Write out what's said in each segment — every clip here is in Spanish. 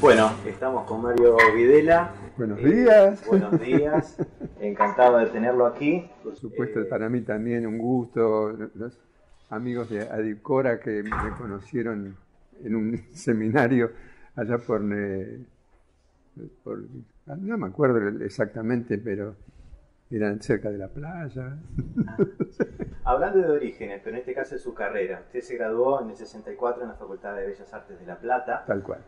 Bueno, estamos con Mario Videla. Buenos días. Buenos días. Encantado de tenerlo aquí. Por supuesto, para mí también un gusto. Los amigos de Adicora que me conocieron en un seminario allá por no me acuerdo exactamente, pero eran cerca de la playa. Hablando de orígenes, pero en este caso de su carrera, usted se graduó en el 64 en la Facultad de Bellas Artes de La Plata. Tal cual.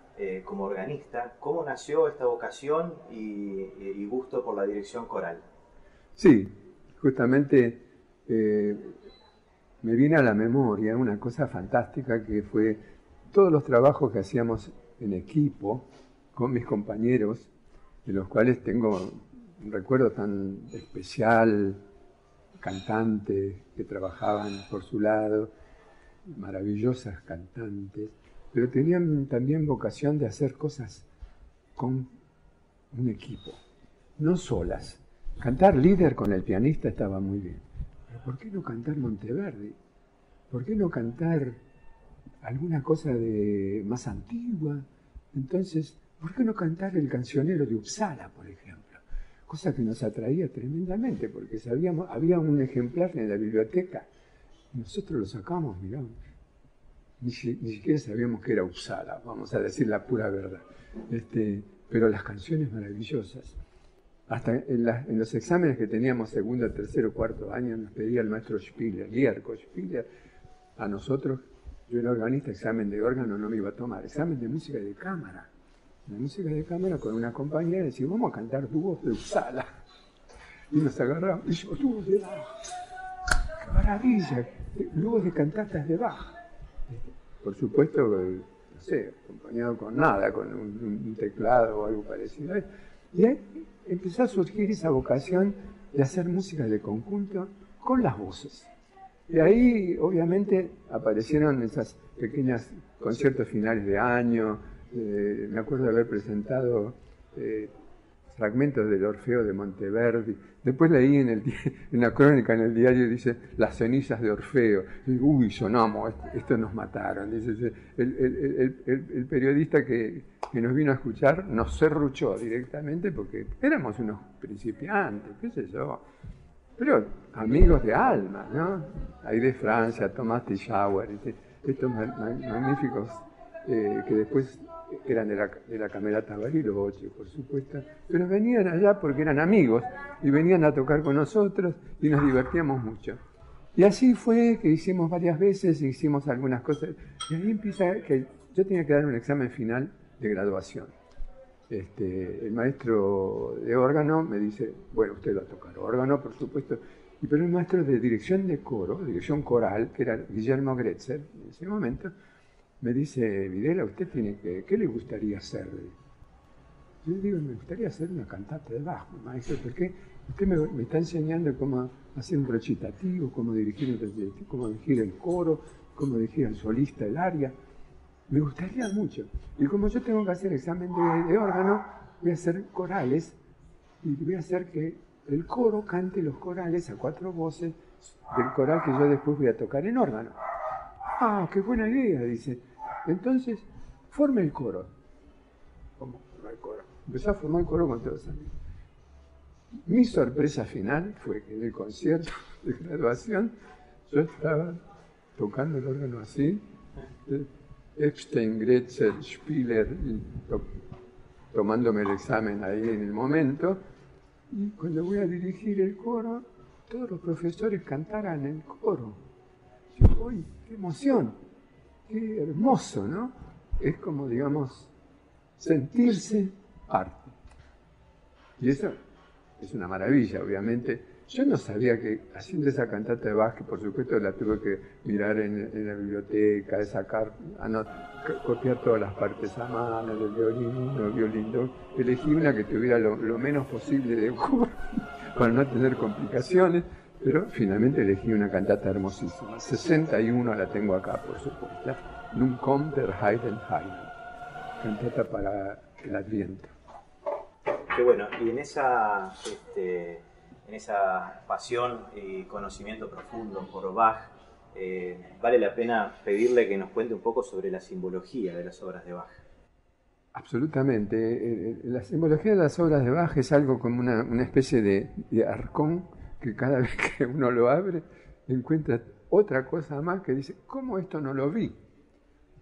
Como organista. ¿Cómo nació esta vocación y gusto por la dirección coral? Sí, justamente me viene a la memoria una cosa fantástica que fue todos los trabajos que hacíamos en equipo con mis compañeros, de los cuales tengo un recuerdo tan especial, cantantes que trabajaban por su lado, maravillosas cantantes, pero tenían también vocación de hacer cosas con un equipo, no solas. Cantar Lieder con el pianista estaba muy bien, pero ¿por qué no cantar Monteverdi? ¿Por qué no cantar alguna cosa de más antigua? Entonces, ¿por qué no cantar el cancionero de Uppsala, por ejemplo? Cosa que nos atraía tremendamente, porque sabíamos, había un ejemplar en la biblioteca, nosotros lo sacamos, mirá, ni siquiera sabíamos que era Uppsala, vamos a decir la pura verdad, pero las canciones maravillosas. Hasta en los exámenes que teníamos segundo, tercero, cuarto año, nos pedía el maestro Spiller, Lierko Spiller, a nosotros, yo era organista, examen de órgano no me iba a tomar, examen de música de cámara. La música de cámara con una compañera, decía, vamos a cantar dúos de Uppsala. Y nos agarramos, y yo, dúos de Bach. ¡Qué maravilla! Dúos de cantatas de Bach. Por supuesto, no sé, acompañado con nada, con un teclado o algo parecido. Y ahí empezó a surgir esa vocación de hacer música de conjunto con las voces. Y ahí, obviamente, aparecieron esas pequeñas conciertos finales de año. Me acuerdo de haber presentado fragmentos del Orfeo de Monteverdi. Después leí en la crónica, en el diario, dice las cenizas de Orfeo. Y, uy, sonamos, esto nos mataron. Dice, el periodista que nos vino a escuchar nos serruchó directamente porque éramos unos principiantes, qué sé yo. Pero amigos de alma, ¿no? Ahí de Francia, Tomás Tillauer, estos magníficos que después eran de la Camerata Bariloche, por supuesto, pero venían allá porque eran amigos y venían a tocar con nosotros y nos divertíamos mucho. Y así fue que hicimos varias veces, hicimos algunas cosas, y ahí empieza que yo tenía que dar un examen final de graduación. El maestro de órgano me dice, bueno, usted va a tocar órgano, por supuesto, pero el maestro de dirección de coro, dirección coral, que era Guillermo Gretzer en ese momento, me dice, Videla, usted tiene que, ¿qué le gustaría hacer? Yo le digo, me gustaría hacer una cantata de Bach, maestro, porque usted me está enseñando cómo hacer un recitativo, cómo dirigir el coro, cómo dirigir al solista, el aria. Me gustaría mucho. Y como yo tengo que hacer examen de órgano, voy a hacer corales y voy a hacer que el coro cante los corales a cuatro voces del coral que yo después voy a tocar en órgano. Ah, qué buena idea, dice. Entonces, forme el coro. ¿Cómo formar el coro? Empezó a formar el coro con todos los amigos. Mi sorpresa final fue que en el concierto de graduación yo estaba tocando el órgano así. Epstein, Gretzer, Spiller, tomándome el examen ahí en el momento. Y cuando voy a dirigir el coro, todos los profesores cantaran el coro. Yo, ¡uy, qué emoción! ¡Qué hermoso!, ¿no? Es como, digamos, sentirse arte. Y eso es una maravilla, obviamente. Yo no sabía que haciendo esa cantata de Bach, que por supuesto la tuve que mirar en la biblioteca, sacar, copiar todas las partes a mano, del violín 1, el violín 2. Elegí una que tuviera lo menos posible de juego para no tener complicaciones. Pero finalmente elegí una cantata hermosísima. 61 la tengo acá, por supuesto. Nun kommt der Heidenheim. Cantata para el Adviento. Qué bueno. Y en esa pasión y conocimiento profundo por Bach, vale la pena pedirle que nos cuente un poco sobre la simbología de las obras de Bach. Absolutamente. La simbología de las obras de Bach es algo como una especie de arcón que cada vez que uno lo abre encuentra otra cosa más que dice, ¿cómo esto no lo vi?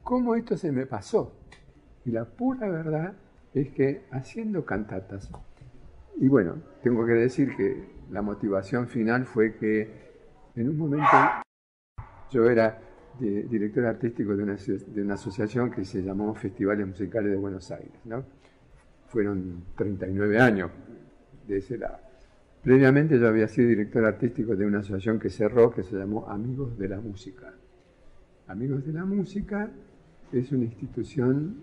¿Cómo esto se me pasó? Y la pura verdad es que haciendo cantatas, y bueno, tengo que decir que la motivación final fue que en un momento yo era director artístico de una asociación que se llamó Festivales Musicales de Buenos Aires, ¿no? Fueron 39 años de ese lado. Previamente yo había sido director artístico de una asociación que cerró, que se llamó Amigos de la Música. Amigos de la Música es una institución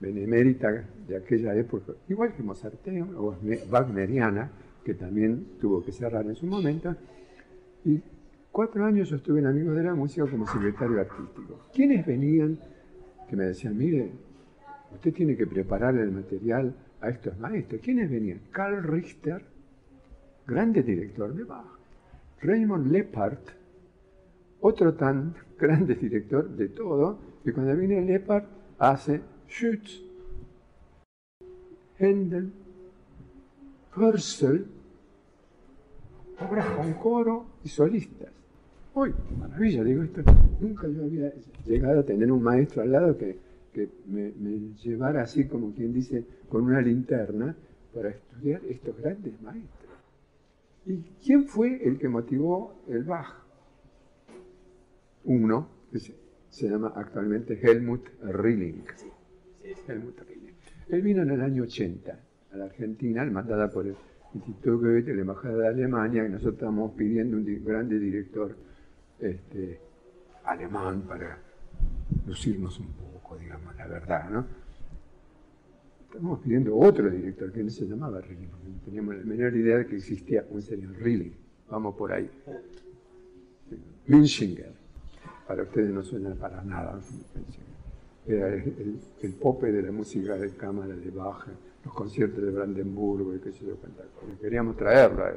benemérita de aquella época, igual que mozartea o wagneriana, que también tuvo que cerrar en su momento, y 4 años yo estuve en Amigos de la Música como secretario artístico. ¿Quiénes venían que me decían, mire, usted tiene que preparar el material a estos maestros? ¿Quiénes venían? Carl Richter, grande director de Bach. Raymond Leppard, otro tan grande director de todo, que cuando viene Leppard hace Schütz, Händel, Purcell, obras con coro y solistas. ¡Uy, qué maravilla! Digo, esto nunca yo había llegado a tener un maestro al lado que me llevara así, como quien dice, con una linterna para estudiar estos grandes maestros. ¿Y quién fue el que motivó el Bach? Uno, que se llama actualmente Helmut Rilling. Helmut Rilling. Él vino en el año 80 a la Argentina, mandada por el Instituto Goethe, la Embajada de Alemania, que nosotros estamos pidiendo un grande director alemán para lucirnos un poco, digamos, la verdad, ¿no? Estamos pidiendo otro director, que no se llamaba Rilling, porque no teníamos la menor idea de que existía un señor Rilling. Vamos por ahí. Münchinger. Para ustedes no suena para nada. Era el pope de la música de cámara de Bach, los conciertos de Brandenburgo y qué sé yo cuánta cosa. Queríamos traerlo a él.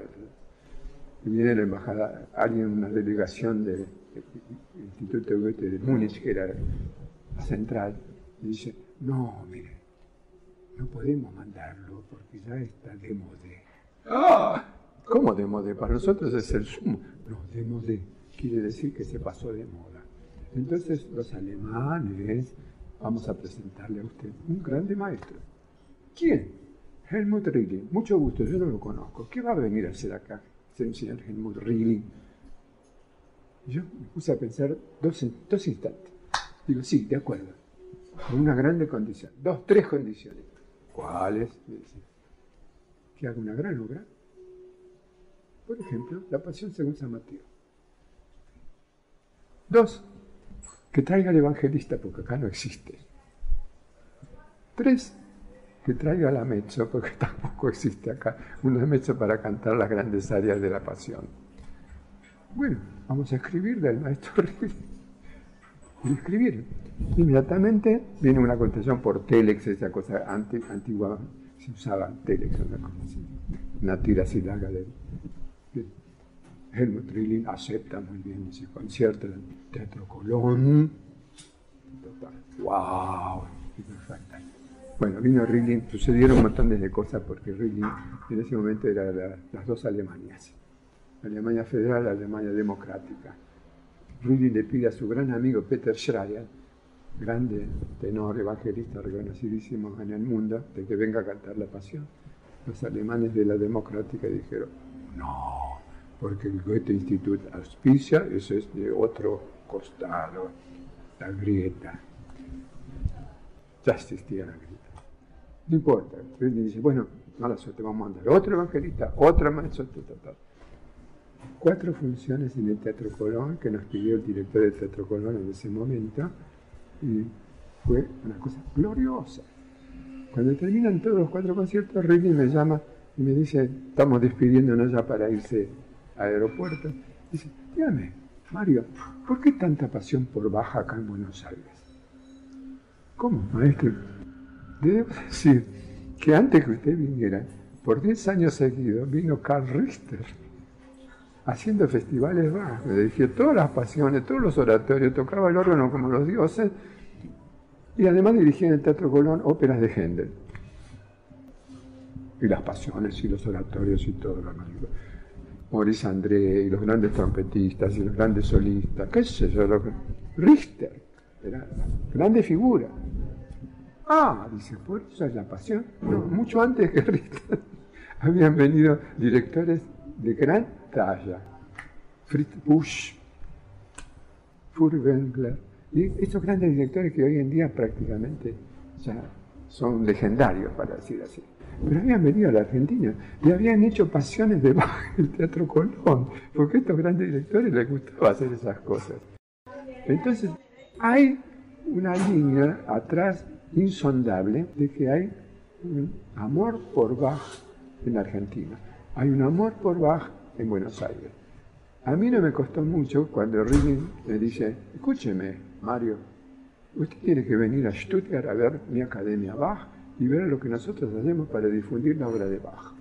Y viene la embajada, alguien, una delegación del Instituto Goethe de Múnich, que era la central, y dice, no, mire, no podemos mandarlo porque ya está de modé. ¡Ah! ¿Cómo de modé? Para nosotros es el sumo. No, de modé quiere decir que se pasó de moda. Entonces los alemanes, vamos a presentarle a usted un grande maestro. ¿Quién? Helmut Rilling. Mucho gusto, yo no lo conozco. ¿Qué va a venir a hacer acá? Ser un señor Helmut Rilling. Yo me puse a pensar dos instantes. Digo, sí, de acuerdo. Con una grande condición. 3 condiciones. ¿Cuáles? Me dice, que haga una gran obra. Por ejemplo, La Pasión según San Mateo. 2, que traiga al evangelista, porque acá no existe. 3, que traiga la mezzo, porque tampoco existe acá una mezzo para cantar las grandes arias de la pasión. Bueno, vamos a escribir del maestro Rilling. Y escribieron. Inmediatamente viene una contestación por telex, esa cosa antigua, se usaba telex, una tira así larga de Helmut Rilling acepta muy bien ese concierto del Teatro Colón. ¡Wow! Bueno, vino Rilling, sucedieron un montón de cosas porque Rilling en ese momento era las dos Alemanias. La Alemania Federal, la Alemania Democrática. Rilling le pide a su gran amigo Peter Schreier, grande tenor evangelista reconocidísimo en el mundo, de que venga a cantar La Pasión. Los alemanes de la Democrática dijeron, no, porque el Goethe-Institut auspicia, eso es de otro costado, la grieta. Ya existía la grieta. No importa. Rilling dice, bueno, mala suerte, vamos a mandar otro evangelista, otra más suerte. 4 funciones en el Teatro Colón, que nos pidió el director del Teatro Colón en ese momento, y fue una cosa gloriosa. Cuando terminan todos los 4 conciertos, Rilling me llama y me dice, estamos despidiéndonos ya para irse al aeropuerto. Dice, dígame, Mario, ¿por qué tanta pasión por Bach acá en Buenos Aires? ¿Cómo, maestro? Debo decir que antes que usted viniera, por 10 años seguidos, vino Carl Richter haciendo festivales Bach. Me dirigió todas las pasiones, todos los oratorios, tocaba el órgano como los dioses. Y además dirigía en el Teatro Colón óperas de Händel. Y las pasiones y los oratorios y todo lo demás. Maurice André y los grandes trompetistas y los grandes solistas, qué sé yo, Richter, era grande figura. Ah, dice, por eso es la pasión. No, mucho antes que Richter habían venido directores de gran talla. Fritz Busch, Furtwängler, y estos grandes directores que hoy en día prácticamente ya son legendarios, para decir así. Pero habían venido a la Argentina y habían hecho pasiones de Bach en el Teatro Colón, porque a estos grandes directores les gustaba hacer esas cosas. Entonces, hay una línea atrás insondable de que hay un amor por Bach en Argentina. Hay un amor por Bach en Buenos Aires. A mí no me costó mucho cuando Rilling me dice, escúcheme, Mario, usted tiene que venir a Stuttgart a ver mi Academia Bach y ver lo que nosotros hacemos para difundir la obra de Bach.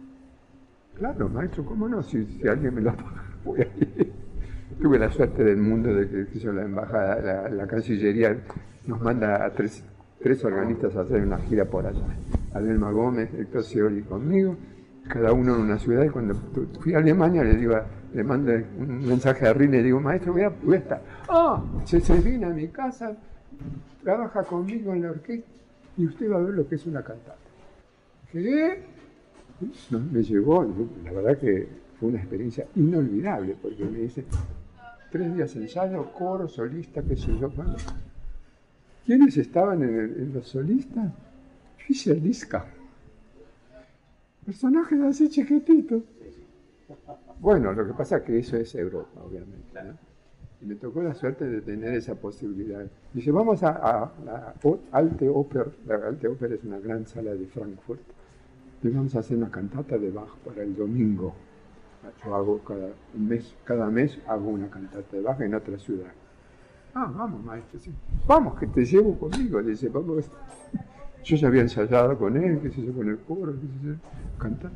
Claro, maestro, ¿cómo no? Si alguien me lo paga, voy a ir. Tuve la suerte del mundo de que hizo la embajada, la Cancillería nos manda a tres organistas a hacer una gira por allá. Adelma Gómez, Héctor Scioli conmigo, cada uno en una ciudad. Y cuando fui a Alemania le mandé un mensaje a Rilling y le digo, maestro, voy a estar. Ah, se viene a mi casa, trabaja conmigo en la orquesta. Y usted va a ver lo que es una cantata. ¿Qué? Me llevó, la verdad que fue una experiencia inolvidable, porque me dice, 3 días ensayo, coro, solista, qué sé yo. Bueno, ¿quiénes estaban en los solistas? Fischer Liska. Personajes así chiquititos. Bueno, lo que pasa es que eso es Europa, obviamente, ¿no? Y me tocó la suerte de tener esa posibilidad. Dice, vamos a la Alte Oper. La Alte Oper es una gran sala de Frankfurt. Y vamos a hacer una cantata de Bach para el domingo. Yo hago cada mes hago una cantata de Bach en otra ciudad. Ah, vamos, maestro. Sí. Vamos, que te llevo conmigo. Dice, vamos. Yo ya había ensayado con él, qué sé yo, con el coro, qué sé yo. Cantar.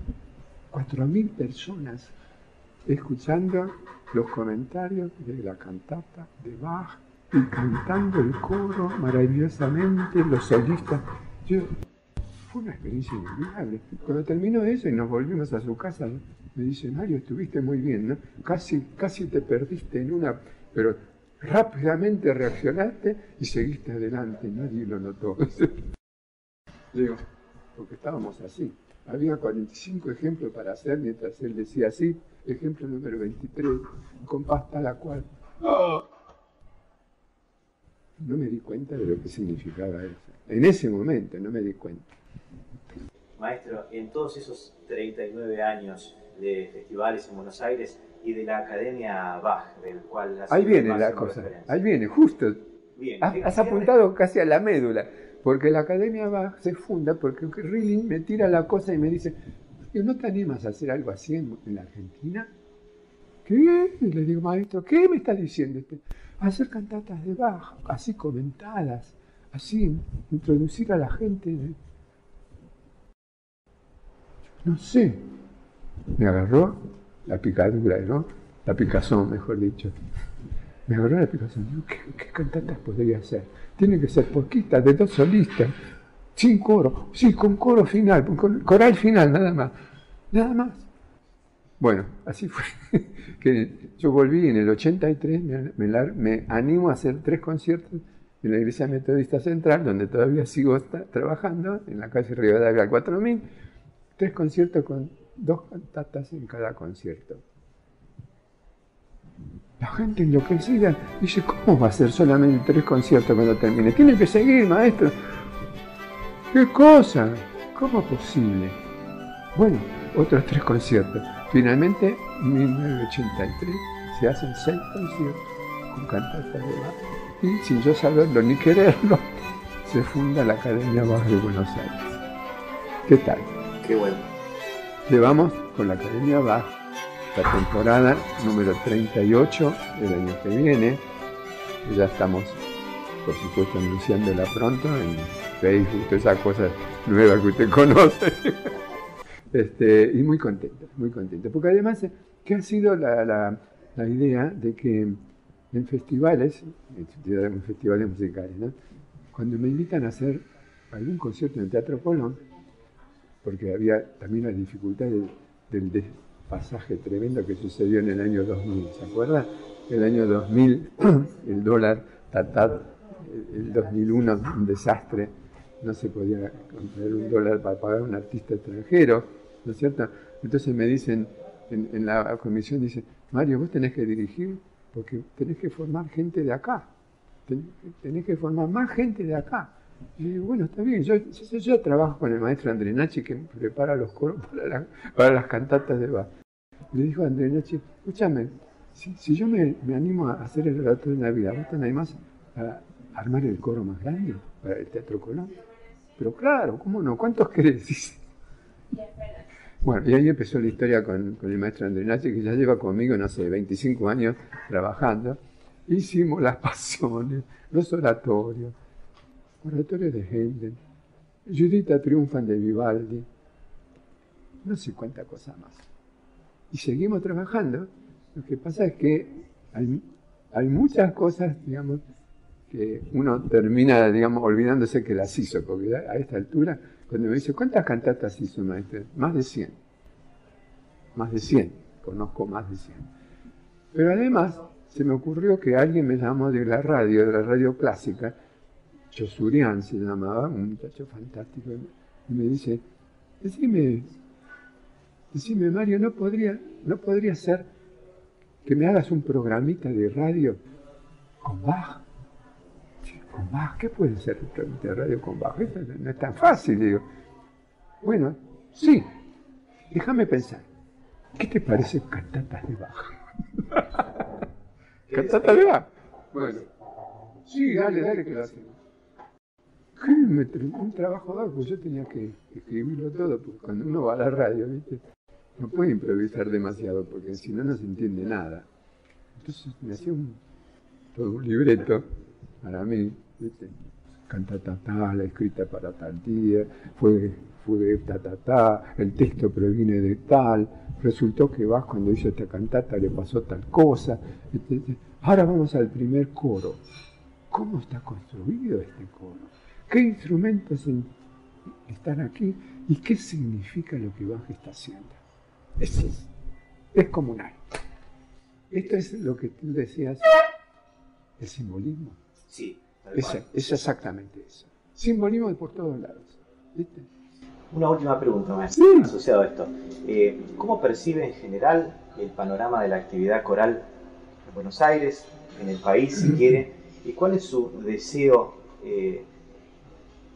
4000 personas escuchando los comentarios de la cantata de Bach y cantando el coro maravillosamente, los solistas. Fue una experiencia inolvidable. Cuando terminó eso y nos volvimos a su casa, ¿no? Me dice, Mario, estuviste muy bien, ¿no? Casi te perdiste en una, pero rápidamente reaccionaste y seguiste adelante, nadie lo notó. Digo, porque estábamos así. Había 45 ejemplos para hacer mientras él decía así. Ejemplo número 23, compás tal a cual. ¡Oh! No me di cuenta de lo que significaba eso. En ese momento no me di cuenta. Maestro, en todos esos 39 años de festivales en Buenos Aires y de la Academia Bach, del cual hace ahí viene la cosa, referencia. Ahí viene, justo. Bien, has apuntado casi a la médula. Porque la Academia Bach se funda porque Rilling me tira la cosa y me dice, ¿no te animas a hacer algo así en la Argentina? ¿Qué? Y le digo, maestro, ¿qué me está diciendo? Hacer cantatas de Bach, así comentadas, así, introducir a la gente. No sé. Me agarró la picadura, ¿no? La picazón, mejor dicho. Me agarró la picazón. Digo, ¿qué cantatas podría hacer? Tienen que ser poquitas, de 2 solistas. Sin coro, sí, con coro final, con coral final, nada más. Nada más. Bueno, así fue. Que yo volví en el 83, me animo a hacer 3 conciertos en la Iglesia Metodista Central, donde todavía sigo trabajando, en la calle Rivadavia 4000. 3 conciertos con 2 cantatas en cada concierto. La gente enloquecida dice, ¿cómo va a ser solamente 3 conciertos cuando termine? Tiene que seguir, maestro. ¿Qué cosa? ¿Cómo es posible? Bueno, otros 3 conciertos. Finalmente, en 1983, se hacen 6 conciertos con cantatas de Bach. Y sin yo saberlo ni quererlo, se funda la Academia Bach de Buenos Aires. ¿Qué tal? Qué bueno. Llevamos con la Academia Bach la temporada número 38 del año que viene. Ya estamos, por supuesto, anunciándola pronto en Facebook, esas cosas nuevas que usted conoce. Y muy contento, porque además, ¿qué ha sido la idea de que en festivales musicales, ¿no? cuando me invitan a hacer algún concierto en el Teatro Colón, porque había también la dificultad del despasaje tremendo que sucedió en el año 2000, ¿se acuerdan? El año 2000, el dólar, el 2001, un desastre, no se podía comprar un dólar para pagar a un artista extranjero, ¿no es cierto? Entonces me dicen, en la comisión dicen, Mario, vos tenés que dirigir porque tenés que formar gente de acá, tenés que formar más gente de acá. Y yo digo, bueno, está bien, yo trabajo con el maestro Andrenache que prepara los coros para las cantatas de Bach. Le dijo a Andrenache, escúchame, si yo me animo a hacer el relato de Navidad, ¿vos te animás a armar el coro más grande para el Teatro Colón? Pero claro, ¿cómo no? ¿Cuántos querés? Bueno, y ahí empezó la historia con el maestro Andrenache, que ya lleva conmigo, no sé, 25 años trabajando. Hicimos las pasiones, los oratorios de Händel, Judita triunfan de Vivaldi, no sé cuánta cosa más. Y seguimos trabajando. Lo que pasa es que hay muchas cosas, digamos, que uno termina, digamos, olvidándose que las hizo, porque a esta altura, cuando me dice, ¿cuántas cantatas hizo, maestro? Más de 100. Más de 100. Conozco más de 100. Pero además, se me ocurrió que alguien me llamó de la radio clásica, Chosurian se llamaba, un muchacho fantástico, y me dice, decime Mario, ¿no podría ser que me hagas un programita de radio con Bach? ¿Con Bach? ¿Qué puede ser un programita de radio con Bach? Eso no es tan fácil, digo. Bueno, sí, déjame pensar, ¿qué te parece cantatas de Bach? ¿Cantatas de Bach? Bueno, sí, dale que lo hacemos. Un trabajo dado, pues yo tenía que escribirlo todo, porque cuando uno va a la radio, ¿viste? No puede improvisar demasiado, porque si no, no se entiende nada. Entonces me hacía todo un libreto para mí, ¿viste? Cantata tal, la escrita para tal día, fue de ta, el texto proviene de tal, resultó que Bach cuando hizo esta cantata le pasó tal cosa, ¿viste? Ahora vamos al primer coro. ¿Cómo está construido este coro? ¿Qué instrumentos están aquí? ¿Y qué significa lo que Bach está haciendo? Es comunal. Esto es lo que tú decías, el simbolismo. Sí. Es exactamente eso. Simbolismo por todos lados. ¿Viste? Una última pregunta, maestro, sí, asociado a esto. ¿Cómo percibe en general el panorama de la actividad coral en Buenos Aires, en el país, si quiere? ¿Y cuál es su deseo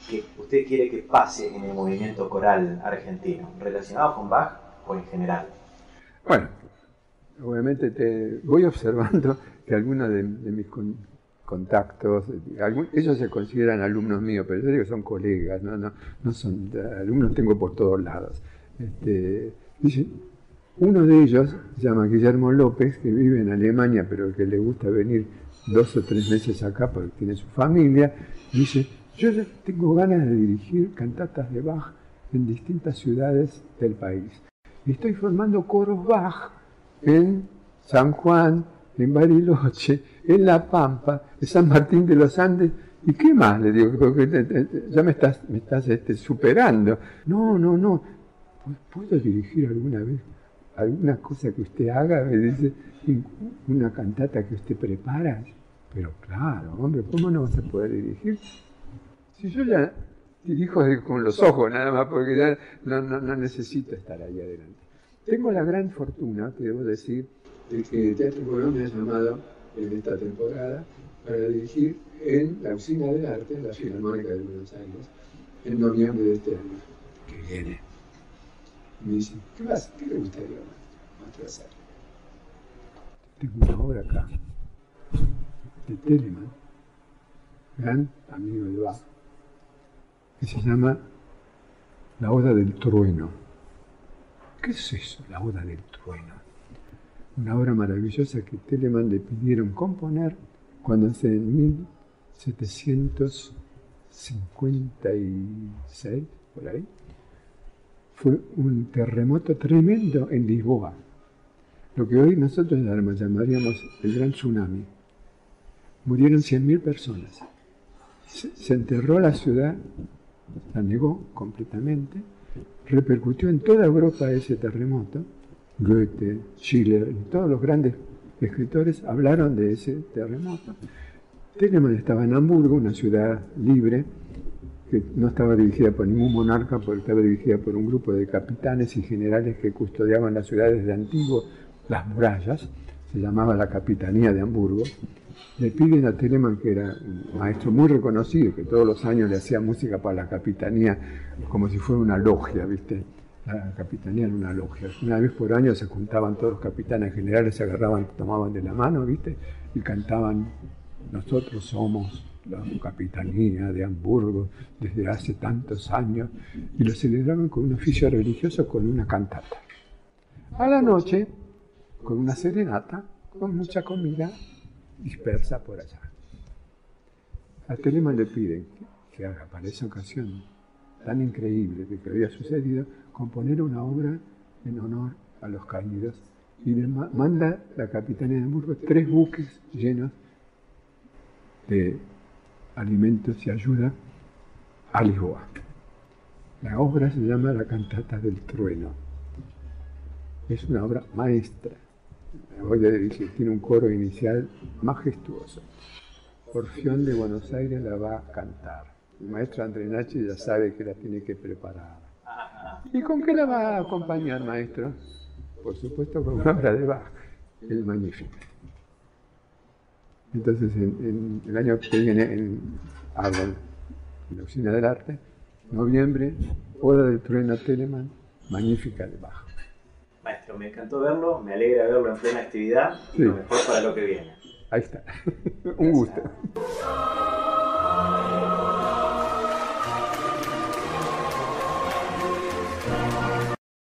que usted quiere que pase en el movimiento coral argentino, relacionado con Bach o en general? Bueno, obviamente te voy observando que algunos de mis contactos, ellos se consideran alumnos míos, pero yo digo son colegas, no son alumnos, tengo por todos lados. Uno de ellos se llama Guillermo López, que vive en Alemania, pero que le gusta venir 2 o 3 meses acá porque tiene su familia, y dice, yo ya tengo ganas de dirigir cantatas de Bach en distintas ciudades del país. Estoy formando coros Bach en San Juan, en Bariloche, en La Pampa, en San Martín de los Andes. ¿Y qué más? Le digo, ya me estás superando. No. ¿Puedo dirigir alguna vez alguna cosa que usted haga? Me dice, una cantata que usted prepara. Pero claro, hombre, ¿cómo no vas a poder dirigir? Si yo ya dirijo con los ojos nada más, porque ya no necesito estar ahí adelante. Tengo la gran fortuna, que debo decir, de que el Teatro Colón me ha llamado en esta temporada para dirigir en la Usina del Arte, en la Filarmónica de Buenos Aires, en noviembre de este año que viene. Me dicen, ¿qué le gustaría más hacer? Tengo una obra acá, de Telemann, gran amigo de Bach, que se llama La Oda del Trueno. ¿Qué es eso, La Oda del Trueno? Una obra maravillosa que Telemann le pidieron componer cuando en 1756, por ahí, fue un terremoto tremendo en Lisboa. Lo que hoy nosotros llamaríamos el gran tsunami. Murieron 100.000 personas. se enterró la ciudad, la negó completamente, repercutió en toda Europa ese terremoto. Goethe, Schiller y todos los grandes escritores hablaron de ese terremoto. Telemann estaba en Hamburgo, una ciudad libre, que no estaba dirigida por ningún monarca, porque estaba dirigida por un grupo de capitanes y generales que custodiaban las ciudades de antiguo, las murallas, se llamaba la Capitanía de Hamburgo. Le piden a Telemann, que era un maestro muy reconocido, que todos los años le hacía música para la Capitanía, como si fuera una logia, ¿viste? La Capitanía era una logia. Una vez por año se juntaban todos los capitanes generales, se agarraban, tomaban de la mano, ¿viste? Y cantaban: nosotros somos la Capitanía de Hamburgo desde hace tantos años, y lo celebraban con un oficio religioso, con una cantata. A la noche, con una serenata, con mucha comida dispersa por allá. A Telemann le piden que haga para esa ocasión tan increíble de que había sucedido, componer una obra en honor a los caídos, y le manda la Capitanía de Hamburgo 3 buques llenos de alimentos y ayuda a Lisboa. La obra se llama La Cantata del Trueno. Es una obra maestra. Voy a decir, tiene un coro inicial majestuoso. Orfeo de Buenos Aires la va a cantar. El maestro Andrenache ya sabe que la tiene que preparar. ¿Y con qué la va a acompañar, maestro? Por supuesto, con una obra de Bach, el Magnífico. Entonces, en el año que viene, en la Usina del Arte, noviembre, Oda del Trueno, Telemann, Magnífica de Bach. Maestro, me encantó verlo, me alegra verlo en plena actividad, y sí, lo mejor para lo que viene. Ahí está. Un gusto.